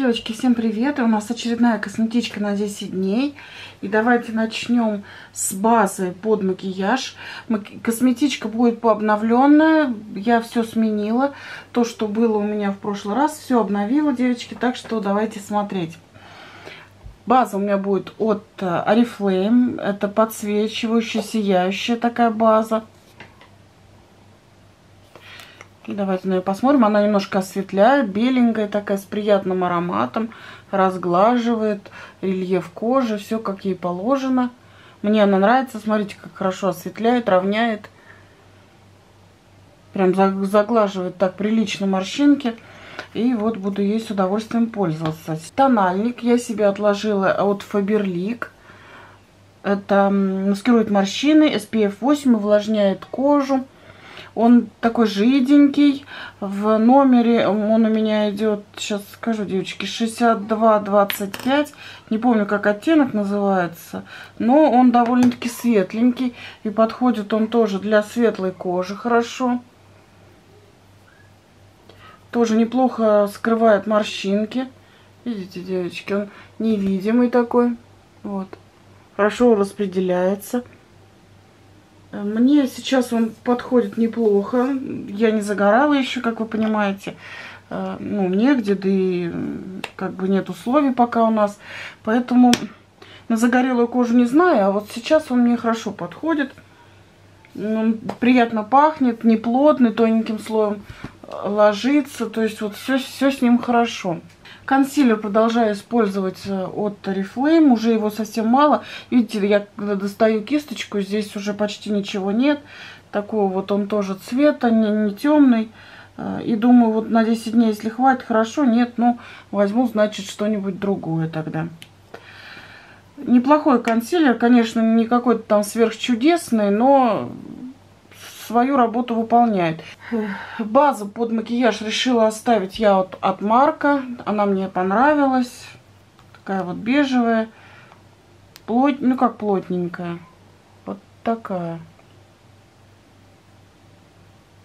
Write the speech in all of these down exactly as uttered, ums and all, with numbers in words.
Девочки, всем привет! У нас очередная косметичка на десять дней. И давайте начнем с базы под макияж. Косметичка будет пообновленная. Я все сменила. То, что было у меня в прошлый раз, все обновила, девочки. Так что давайте смотреть. База у меня будет от Oriflame. Это подсвечивающая, сияющая такая база. И давайте на нее посмотрим. Она немножко осветляет, беленькая такая, с приятным ароматом. Разглаживает рельеф кожи, все как ей положено. Мне она нравится. Смотрите, как хорошо осветляет, равняет. Прям заглаживает так прилично морщинки. И вот буду ей с удовольствием пользоваться. Тональник я себе отложила от Фаберлик. Это маскирует морщины, эс пи эф восемь, увлажняет кожу. Он такой жиденький, в номере он у меня идет, сейчас скажу, девочки, шестьдесят два двадцать пять, не помню, как оттенок называется, но он довольно-таки светленький, и подходит он тоже для светлой кожи хорошо. Тоже неплохо скрывает морщинки, видите, девочки, он невидимый такой, вот, хорошо распределяется. Мне сейчас он подходит неплохо. Я не загорала еще, как вы понимаете. Ну, негде, да и как бы нет условий пока у нас. Поэтому на загорелую кожу не знаю, а вот сейчас он мне хорошо подходит. Он приятно пахнет, неплотный, тоненьким слоем ложится. То есть вот все, все с ним хорошо. Консилер продолжаю использовать от Oriflame, уже его совсем мало. Видите, я когда достаю кисточку, здесь уже почти ничего нет. Такого вот он тоже цвета, не, не темный. И думаю, вот на десять дней, если хватит, хорошо, нет, ну, возьму, значит, что-нибудь другое тогда. Неплохой консилер, конечно, не какой-то там сверхчудесный, но свою работу выполняет. Базу под макияж решила оставить я от, от Марка. Она мне понравилась. Такая вот бежевая. Плот, ну как плотненькая. Вот такая.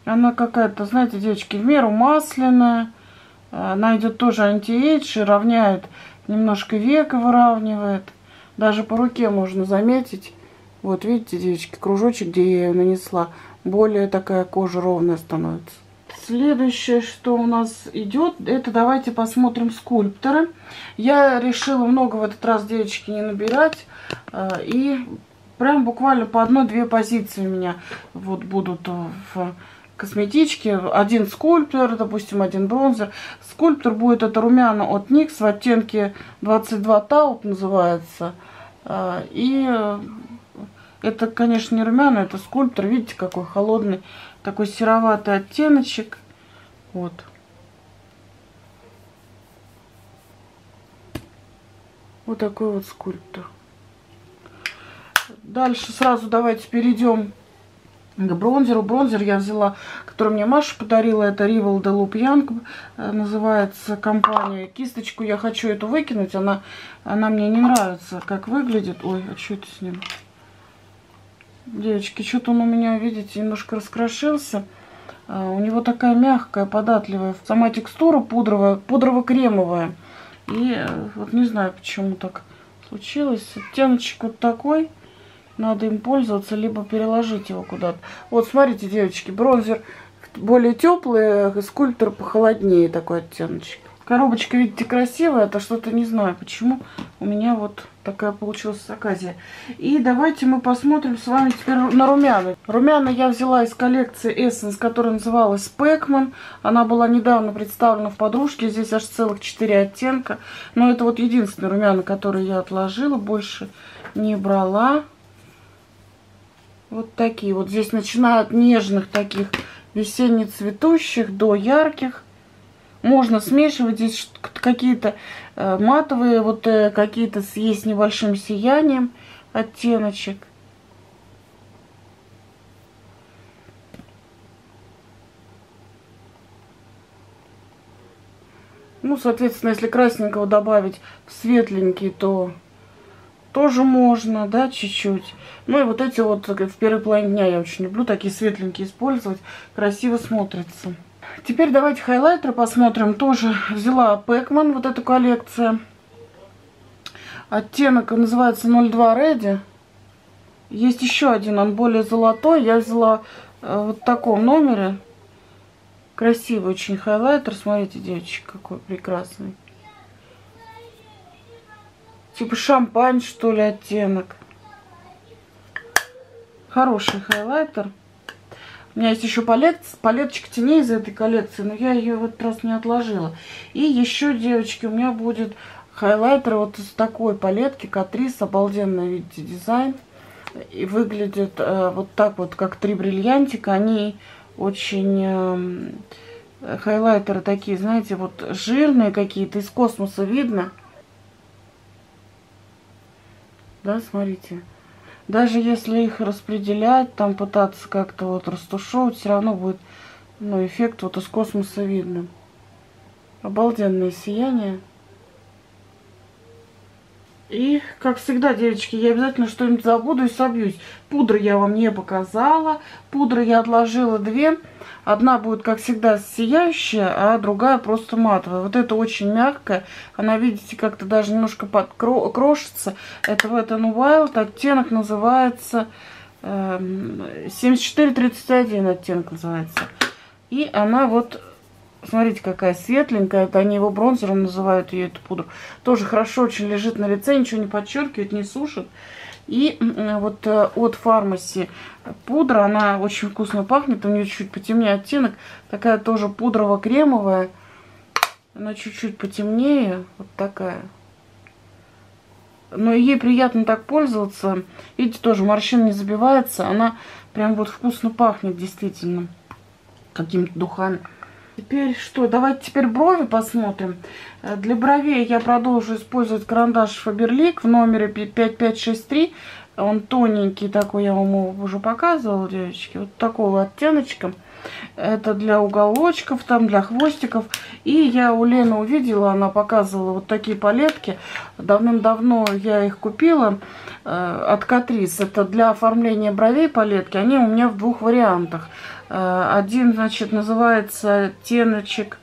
Она какая-то, знаете, девочки, в меру масляная. Она идет тоже анти-эйдж и равняет. Немножко века выравнивает. Даже по руке можно заметить. Вот видите, девочки, кружочек, где я ее нанесла. Более такая кожа ровная становится. Следующее, что у нас идет, это давайте посмотрим скульпторы. Я решила много в этот раз, девочки, не набирать. И прям буквально по одной-две позиции у меня вот будут в косметичке. Один скульптор, допустим, один бронзер. Скульптор будет это румяна от никс в оттенке двадцать два тауп называется. И... это, конечно, не румяна, это скульптор. Видите, какой холодный, такой сероватый оттеночек. Вот. Вот такой вот скульптор. Дальше сразу давайте перейдем к бронзеру. Бронзер я взяла, который мне Маша подарила. Это Rival de Loup, называется компания. Кисточку я хочу эту выкинуть. Она, она мне не нравится, как выглядит. Ой, а что это с ним? Девочки, что-то он у меня, видите, немножко раскрошился. А, у него такая мягкая, податливая. Сама текстура пудровая, пудрово-кремовая. И вот не знаю, почему так случилось. Оттеночек вот такой. Надо им пользоваться, либо переложить его куда-то. Вот, смотрите, девочки, бронзер более теплый, скульптор похолоднее такой оттеночек. Коробочка, видите, красивая. Это что-то не знаю, почему у меня вот такая получилась оказия. И давайте мы посмотрим с вами теперь на румяна. Румяна я взяла из коллекции Essence, которая называлась Pac-Man. Она была недавно представлена в подружке. Здесь аж целых четыре оттенка. Но это вот единственные румяна, которые я отложила. Больше не брала. Вот такие вот. Здесь начинают нежных таких весенне-цветущих до ярких. Можно смешивать, здесь какие-то матовые, вот какие-то есть с небольшим сиянием оттеночек. Ну, соответственно, если красненького добавить в светленький, то тоже можно, да, чуть-чуть. Ну и вот эти вот в первой половине дня я очень люблю такие светленькие использовать. Красиво смотрится. Теперь давайте хайлайтеры посмотрим. Тоже взяла Pac-Man, вот эту коллекцию. Оттенок называется ноль два Ready. Есть еще один, он более золотой. Я взяла вот в таком номере. Красивый очень хайлайтер. Смотрите, девочки, какой прекрасный. Типа шампань, что ли, оттенок. Хороший хайлайтер. У меня есть еще палет, палеточка теней из этой коллекции, но я ее в этот раз не отложила. И еще, девочки, у меня будет хайлайтер вот из такой палетки. Катрис, обалденный, видите, дизайн. И выглядит э, вот так вот, как три бриллиантика. Они очень... Э, хайлайтеры такие, знаете, вот жирные какие-то, из космоса видно. Да, смотрите. Даже если их распределять, там пытаться как-то вот растушевывать, все равно будет, ну, эффект вот из космоса видно. Обалденное сияние. И, как всегда, девочки, я обязательно что-нибудь забуду и собьюсь. Пудры я вам не показала. Пудры я отложила две. Одна будет, как всегда, сияющая, а другая просто матовая. Вот это очень мягкая. Она, видите, как-то даже немножко подкрошится. Это в этом Вайлд. Оттенок называется... семьдесят четыре тридцать один оттенок называется. И она вот... Смотрите, какая светленькая. Это они его бронзером называют, ее эту пудру. Тоже хорошо очень лежит на лице, ничего не подчеркивает, не сушит. И вот от Фармаси пудра, она очень вкусно пахнет. У нее чуть-чуть потемнее оттенок. Такая тоже пудрово-кремовая. Она чуть-чуть потемнее. Вот такая. Но ей приятно так пользоваться. Видите, тоже морщин не забивается. Она прям вот вкусно пахнет, действительно. Какими-то духами. Теперь что? Давайте теперь брови посмотрим. Для бровей я продолжу использовать карандаш Фаберлик в номере пять пять шесть три. Он тоненький такой, я вам его уже показывала, девочки. Вот такого оттеночка. Это для уголочков, там для хвостиков. И я у Лены увидела, она показывала вот такие палетки. Давным-давно я их купила э, от Катрис. Это для оформления бровей палетки. Они у меня в двух вариантах. Э, один, значит, называется оттеночек,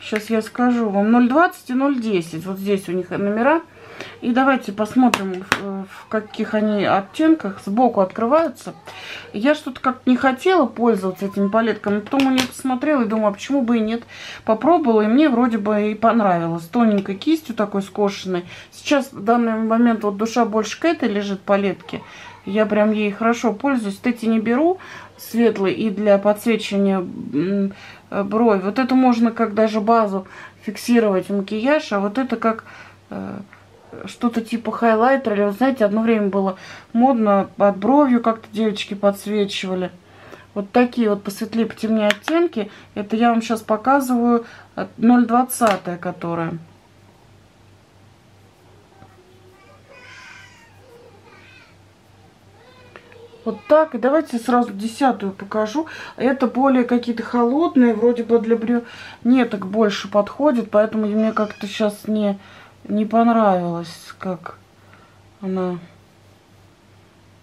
сейчас я скажу вам, ноль двадцать и ноль десять. Вот здесь у них номера. И давайте посмотрим, в каких они оттенках. Сбоку открываются. Я что-то как-то не хотела пользоваться этими палетками. Потом у нее посмотрела и думала, почему бы и нет. Попробовала, и мне вроде бы и понравилось. Тоненькой кистью такой скошенной. Сейчас в данный момент вот душа больше к этой лежит палетке. Я прям ей хорошо пользуюсь. Эти не беру светлые и для подсвечивания брови. Вот это можно как даже базу фиксировать макияж. А вот это как... что-то типа хайлайтера. Или, вы знаете, одно время было модно, под бровью как-то девочки подсвечивали. Вот такие вот посветлее, потемнее оттенки. Это я вам сейчас показываю ноль двадцать, которая. Вот так. И давайте сразу десятую покажу. Это более какие-то холодные. Вроде бы для брюнеток больше подходит. Поэтому мне как-то сейчас не... не понравилось, как она.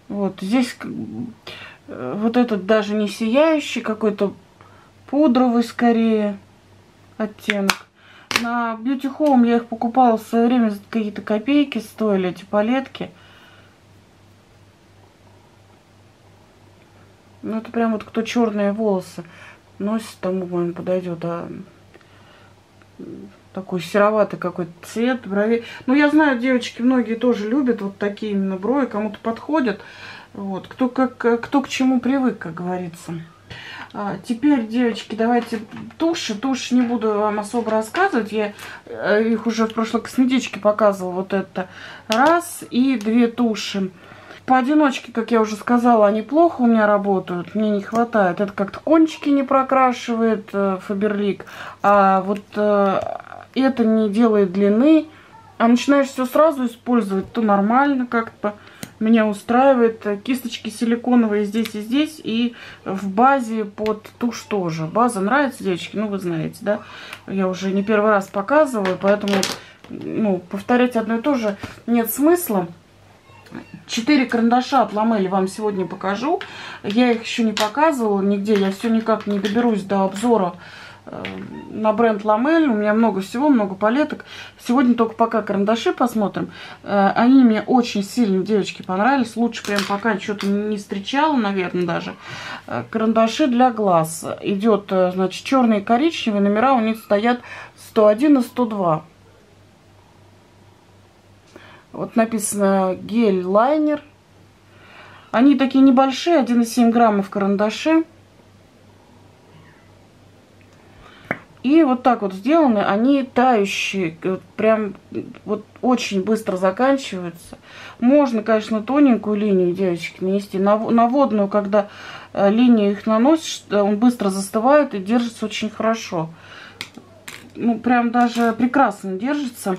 Вот здесь вот этот даже не сияющий, какой-то пудровый скорее оттенок. На Beauty Home я их покупала в свое время за какие-то копейки, стоили эти палетки. Ну это прям вот кто черные волосы носит, тому, по-моему, подойдет. А... такой сероватый какой-то цвет бровей. Ну, я знаю, девочки многие тоже любят вот такие именно брови, кому-то подходят. Вот, кто, как, кто к чему привык, как говорится. А, теперь, девочки, давайте туши. Туши не буду вам особо рассказывать. Я их уже в прошлой косметичке показывала. Вот это раз и две туши. Поодиночке, как я уже сказала, они плохо у меня работают, мне не хватает. Это как-то кончики не прокрашивает э, Фаберлик, а вот э, это не делает длины. А начинаешь все сразу использовать, то нормально как-то меня устраивает. Кисточки силиконовые здесь и здесь, и в базе под тушь тоже. База нравится, девочки, ну вы знаете, да? Я уже не первый раз показываю, поэтому ну, повторять одно и то же нет смысла. четыре карандаша от Ламель вам сегодня покажу. Я их еще не показывала нигде. Я все никак не доберусь до обзора на бренд Ламель. У меня много всего, много палеток. Сегодня только пока карандаши посмотрим. Они мне очень сильно, девочки, понравились. Лучше прям пока что-то не встречала, наверное, даже. Карандаши для глаз. Идет, значит, черные и коричневые. Номера у них стоят сто один и сто два. Вот написано гель-лайнер. Они такие небольшие, один и семь граммов карандаши. И вот так вот сделаны, они тающие, прям вот очень быстро заканчиваются. Можно, конечно, тоненькую линию, девочки, нанести. На, на водную, когда э, линию их наносишь, он быстро застывает и держится очень хорошо. Ну, прям даже прекрасно держится.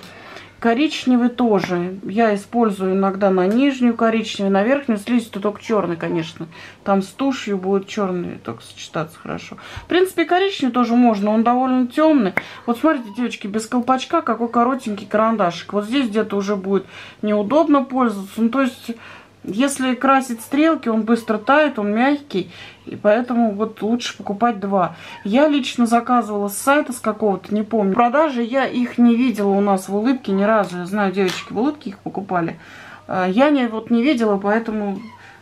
Коричневый тоже. Я использую иногда на нижнюю коричневую, на верхнюю слизистую, только черный, конечно. Там с тушью будет черный только сочетаться хорошо. В принципе, коричневый тоже можно, он довольно темный. Вот смотрите, девочки, без колпачка какой коротенький карандашик. Вот здесь где-то уже будет неудобно пользоваться. Ну, то есть, если красить стрелки, он быстро тает, он мягкий. И поэтому вот лучше покупать два. Я лично заказывала с сайта, с какого-то, не помню. В продаже я их не видела у нас в улыбке ни разу. Я знаю, девочки в улыбке их покупали. Я не, вот не видела, поэтому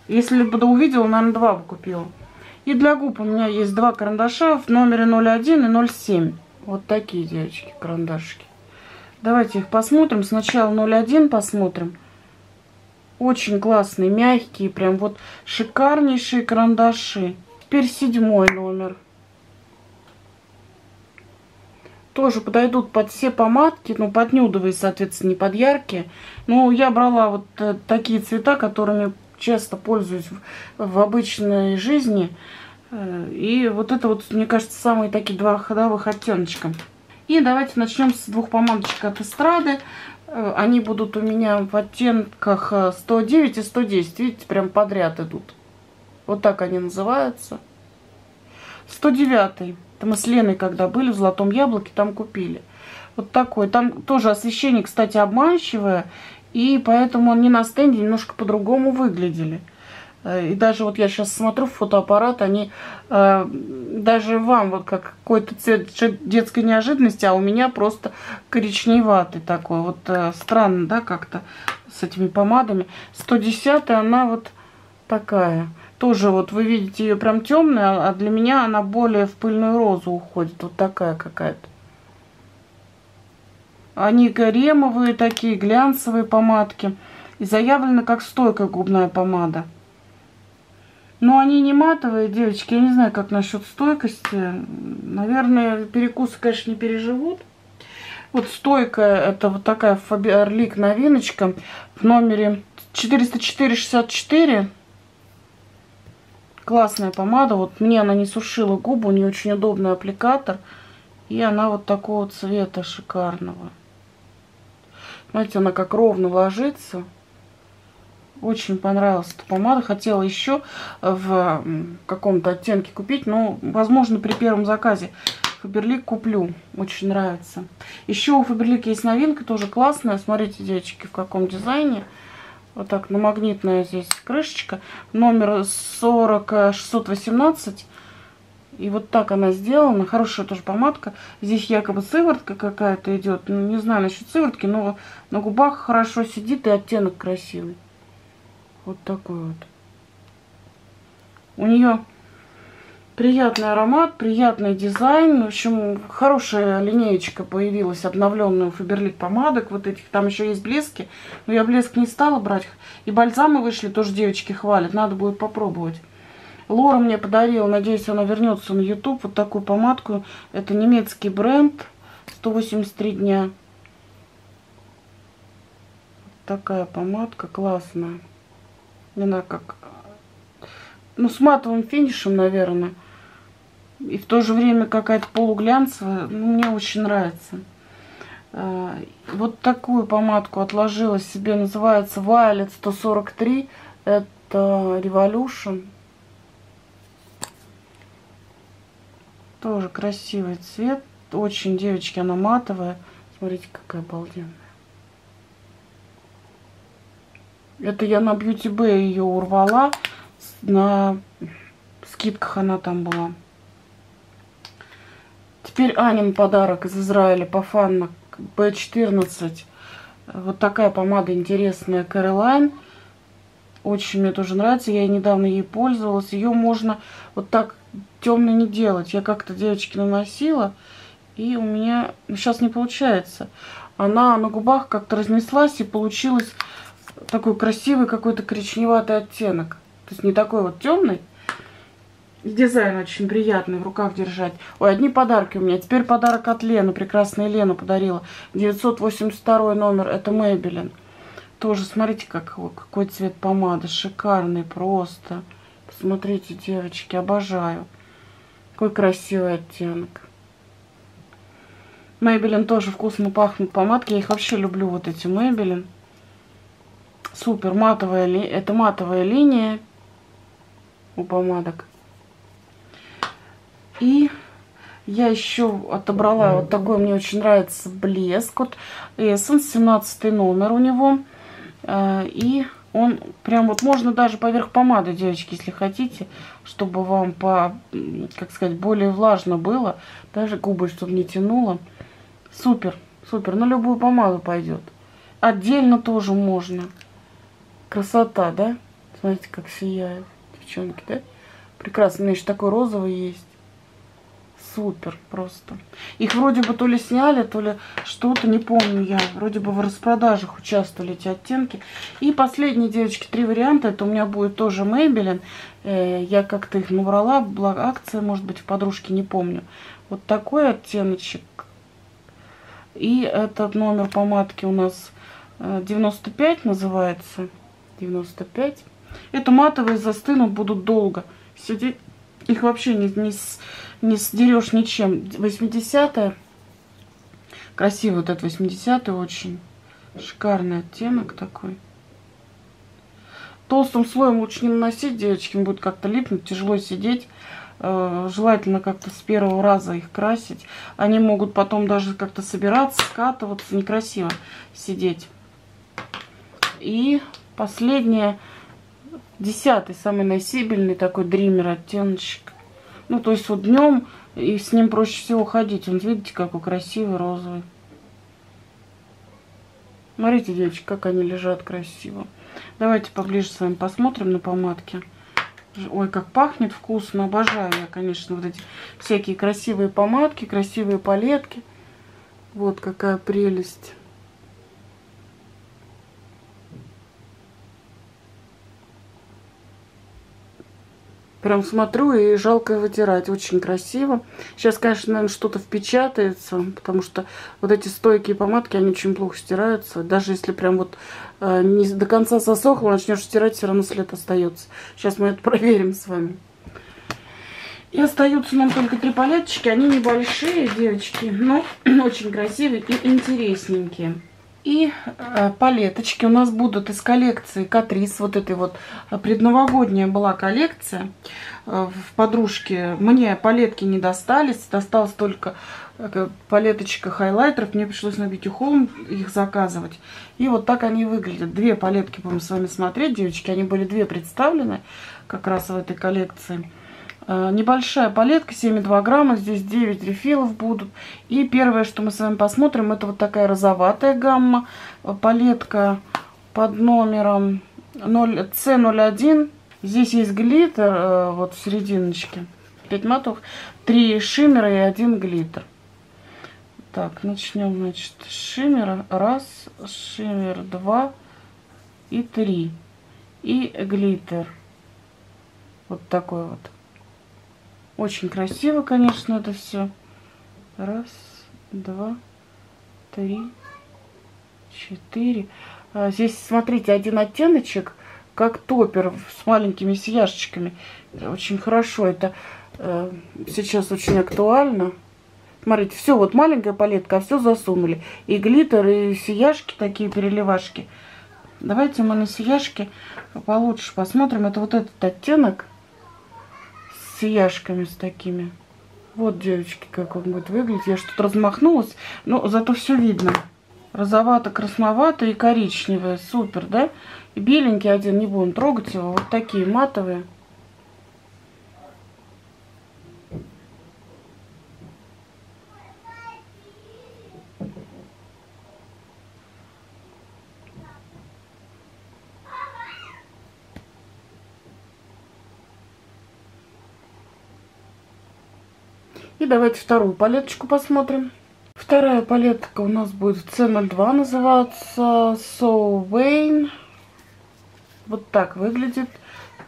если бы увидела, наверное, два бы купила. И для губ у меня есть два карандаша в номере ноль один и ноль семь. Вот такие, девочки, карандашики. Давайте их посмотрим. Сначала ноль один посмотрим. Очень классные, мягкие, прям вот шикарнейшие карандаши. Теперь седьмой номер. Тоже подойдут под все помадки, но под нюдовые, соответственно, не под яркие. Ну, я брала вот такие цвета, которыми часто пользуюсь в, в обычной жизни. И вот это вот, мне кажется, самые такие два ходовых оттеночка. И давайте начнем с двух помадочек от Эстрады. Они будут у меня в оттенках сто девять и сто десять. Видите, прям подряд идут. Вот так они называются. сто девятый. Это мы с Леной, когда были в Золотом Яблоке, там купили. Вот такой. Там тоже освещение, кстати, обманчивое. И поэтому они на стенде немножко по-другому выглядели. И даже вот я сейчас смотрю в фотоаппарат, они э, даже вам вот как какой-то цвет детской неожиданности, а у меня просто коричневатый такой. Вот э, странно, да, как-то с этими помадами. сто десятая, она вот такая. Тоже вот вы видите ее прям темная, а для меня она более в пыльную розу уходит. Вот такая какая-то. Они кремовые такие, глянцевые помадки. И заявлена как стойкая губная помада. Но они не матовые, девочки. Я не знаю, как насчет стойкости. Наверное, перекусы, конечно, не переживут. Вот стойкая, это вот такая Фаберлик новиночка в номере четыреста четыре шестьдесят четыре. Классная помада. Вот мне она не сушила губы, у нее очень удобный аппликатор. И она вот такого цвета шикарного. Смотрите, она как ровно ложится. Очень понравилась эта помада. Хотела еще в каком-то оттенке купить, но, возможно, при первом заказе Фаберлик куплю. Очень нравится. Еще у Фаберлика есть новинка, тоже классная. Смотрите, девочки, в каком дизайне. Вот так, на магнитная здесь крышечка. Номер сорок шестьсот восемнадцать. И вот так она сделана. Хорошая тоже помадка. Здесь якобы сыворотка какая-то идет. Ну, не знаю насчет сыворотки, но на губах хорошо сидит и оттенок красивый. Вот такой вот. У нее приятный аромат, приятный дизайн. В общем, хорошая линеечка появилась, обновленная у Фаберлик помадок. Вот этих, там еще есть блески. Но я блеск не стала брать. И бальзамы вышли, тоже девочки хвалят. Надо будет попробовать. Лора мне подарила, надеюсь, она вернется на YouTube, вот такую помадку. Это немецкий бренд. сто восемьдесят три дня. Вот такая помадка классная. Она как, ну, с матовым финишем, наверное. И в то же время какая-то полуглянцевая. Ну, мне очень нравится. Вот такую помадку отложила себе. Называется Вайлд сто сорок три. Это Revolution. Тоже красивый цвет. Очень, девочки, она матовая. Смотрите, какая обалденная. Это я на Бьюти Бэй ее урвала. На скидках она там была. теперь Анин подарок из Израиля по фанна бэ четырнадцать. Вот такая помада интересная, Caroline. Очень мне тоже нравится. Я недавно ей пользовалась. Ее можно вот так темно не делать. Я как-то, девочки, наносила. И у меня сейчас не получается. Она на губах как-то разнеслась. И получилось такой красивый какой-то коричневатый оттенок. То есть не такой вот темный. Дизайн очень приятный в руках держать. Ой, одни подарки у меня. Теперь подарок от Лены. Прекрасная Лена подарила. девятьсот восемьдесят второй номер. Это Maybelline. Тоже, смотрите, как, какой цвет помады. Шикарный просто. Посмотрите, девочки, обожаю. Какой красивый оттенок. Maybelline тоже вкусно пахнут помадки. Я их вообще люблю, вот эти Maybelline. Супер. Матовая ли... Это матовая линия у помадок. И я еще отобрала вот такой, мне очень нравится блеск. Вот Essence, семнадцатый номер у него. И он прям вот можно даже поверх помады, девочки, если хотите, чтобы вам, по, как сказать, более влажно было. Даже губы, чтобы не тянуло. Супер, супер. На любую помаду пойдет. Отдельно тоже можно. Красота, да? Смотрите, как сияет, девчонки, да? Прекрасно. У меня еще такой розовый есть. Супер просто. Их вроде бы то ли сняли, то ли что-то, не помню я. Вроде бы в распродажах участвовали эти оттенки. И последние, девочки, три варианта. Это у меня будет тоже Maybelline. Я как-то их набрала. Была акция, может быть, в подружке, не помню. Вот такой оттеночек. И этот номер помадки у нас девяносто пять называется. девяносто пять. Это матовые, застынут, будут долго сидеть. Их вообще не, не, не сдерешь ничем. восьмидесятая. Красивый вот этот восьмидесятый очень. Шикарный оттенок такой. Толстым слоем лучше не наносить, девочки. Будет как-то липнуть, тяжело сидеть. Желательно как-то с первого раза их красить. Они могут потом даже как-то собираться, скатываться. Некрасиво сидеть. И последнее. Десятый, самый носибельный такой дример оттеночек. Ну, то есть вот днем и с ним проще всего ходить. Вот видите, какой красивый розовый. Смотрите, девочки, как они лежат красиво. Давайте поближе с вами посмотрим на помадки. Ой, как пахнет вкусно. Обожаю я, конечно, вот эти всякие красивые помадки, красивые палетки. Вот какая прелесть. Прям смотрю и жалко вытирать. Очень красиво. Сейчас, конечно, наверное, что-то впечатается, потому что вот эти стойкие помадки, они очень плохо стираются. Даже если прям вот э, не до конца сосохло, начнешь стирать, все равно след остается. Сейчас мы это проверим с вами. И остаются нам только три палеточки. Они небольшие, девочки, но очень красивые и интересненькие. И э, палеточки у нас будут из коллекции Катрис. Вот этой вот предновогодняя была коллекция. Э, в подружке мне палетки не достались. Досталась только э, палеточка хайлайтеров. Мне пришлось на Beauty Home их заказывать. И вот так они выглядят. Две палетки будем с вами смотреть, девочки. Они были две представлены как раз в этой коллекции. Небольшая палетка, семь и две грамма, здесь девять рефилов будут. И первое, что мы с вами посмотрим, это вот такая розоватая гамма. Палетка под номером си ноль один. Здесь есть глиттер, вот в серединочке, пять матов, три шиммера и один глиттер. Так, начнем, значит, с шиммера. Раз, шиммер, два и три. И глиттер. Вот такой вот. Очень красиво, конечно, это все. Раз, два, три, четыре. Здесь, смотрите, один оттеночек, как топпер с маленькими сияшечками. Очень хорошо. Это э, сейчас очень актуально. Смотрите, все, вот маленькая палетка, а все засунули. И глиттер, и сияшки, такие переливашки. Давайте мы на сияшки получше посмотрим. Это вот этот оттенок. С сияшками с такими. Вот, девочки, как он будет выглядеть. Я что-то размахнулась, но зато все видно. Розовато, красновато и коричневое. Супер, да? И беленький один, не будем трогать его. Вот такие матовые. И давайте вторую палеточку посмотрим. Вторая палетка у нас будет в си ноль два, называется So Vain. Вот так выглядит.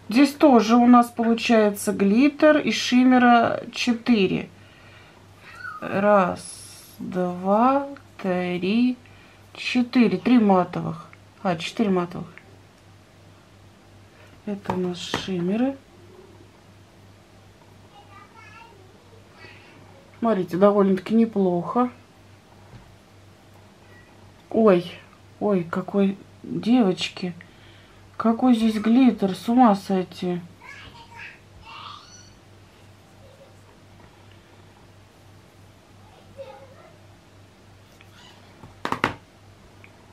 Здесь тоже у нас получается глиттер и шиммера четыре. Раз, два, три, четыре. Три матовых. А, четыре матовых. Это у нас шиммеры. Смотрите, довольно-таки неплохо. Ой, ой, какой, девочки, какой здесь глиттер, с ума сойти.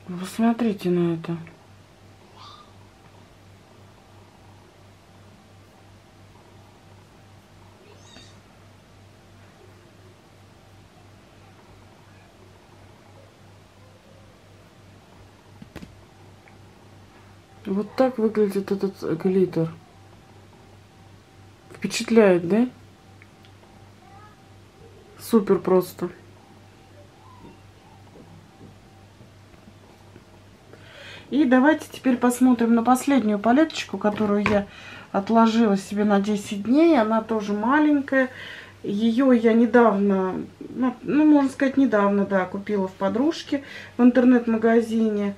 Вы смотрите на это. Вот так выглядит этот глиттер. Впечатляет, да? Супер просто. И давайте теперь посмотрим на последнюю палеточку, которую я отложила себе на десять дней. Она тоже маленькая. Ее я недавно, ну, ну можно сказать, недавно, да, купила в подружке в интернет-магазине.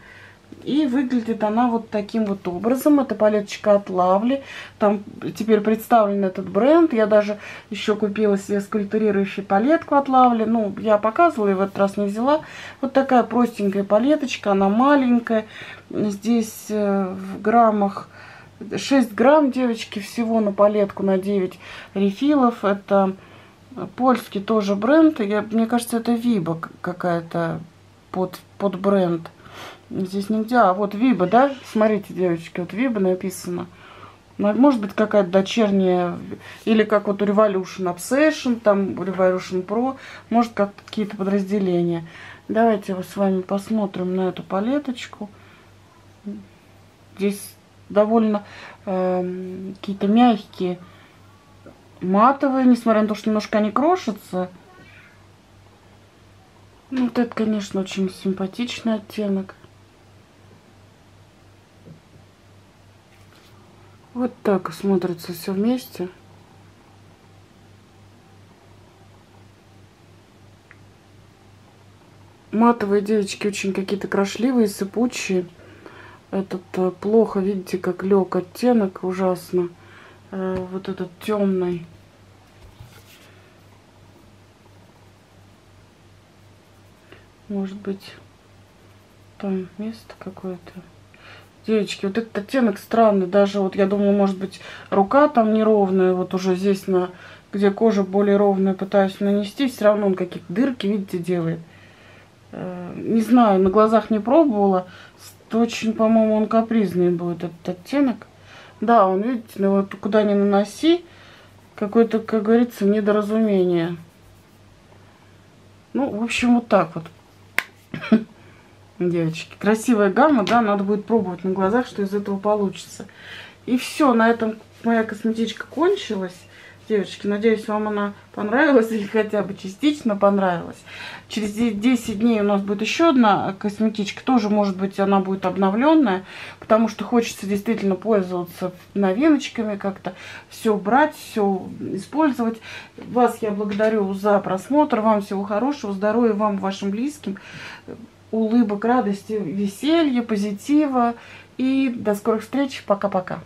И выглядит она вот таким вот образом. Это палеточка от Лавли. Там теперь представлен этот бренд. Я даже еще купила себе скульптурирующую палетку от Лавли. Ну, я показывала и в этот раз не взяла. Вот такая простенькая палеточка. Она маленькая. Здесь в граммах шесть грамм, девочки, всего на палетку на девять рефилов. Это польский тоже бренд. Я, мне кажется, это Vibo какая-то под, под бренд. Здесь нигде. А вот Vibo, да? Смотрите, девочки, вот Vibo написано. Может быть, какая-то дочерняя, или как вот у Revolution Obsession, там Revolution Pro, может, как какие-то подразделения. Давайте мы с вами посмотрим на эту палеточку. Здесь довольно э, какие-то мягкие, матовые, несмотря на то, что немножко они крошатся. Ну, вот это, конечно, очень симпатичный оттенок. Вот так смотрится все вместе. Матовые, девочки, очень какие-то крошливые, сыпучие. Этот плохо, видите, как лег оттенок, ужасно. Вот этот темный. Может быть, там место какое-то. Девочки, вот этот оттенок странный. Даже вот я думала, может быть, рука там неровная. Вот уже здесь, на, где кожа более ровная, пытаюсь нанести. Все равно он какие-то дырки, видите, делает. Не знаю, на глазах не пробовала. Очень, по-моему, он капризный будет, этот оттенок. Да, он, видите, ну вот куда ни наноси, какое-то, как говорится, недоразумение. Ну, в общем, вот так вот. Девочки, красивая гамма, да, надо будет пробовать на глазах, что из этого получится. И все, на этом моя косметичка кончилась. Девочки, надеюсь, вам она понравилась или хотя бы частично понравилась. Через десять дней у нас будет еще одна косметичка. Тоже, может быть, она будет обновленная, потому что хочется действительно пользоваться новиночками, как-то все брать, все использовать. Вас я благодарю за просмотр. Вам всего хорошего, здоровья вам, вашим близким, улыбок, радости, веселья, позитива. И до скорых встреч. Пока-пока.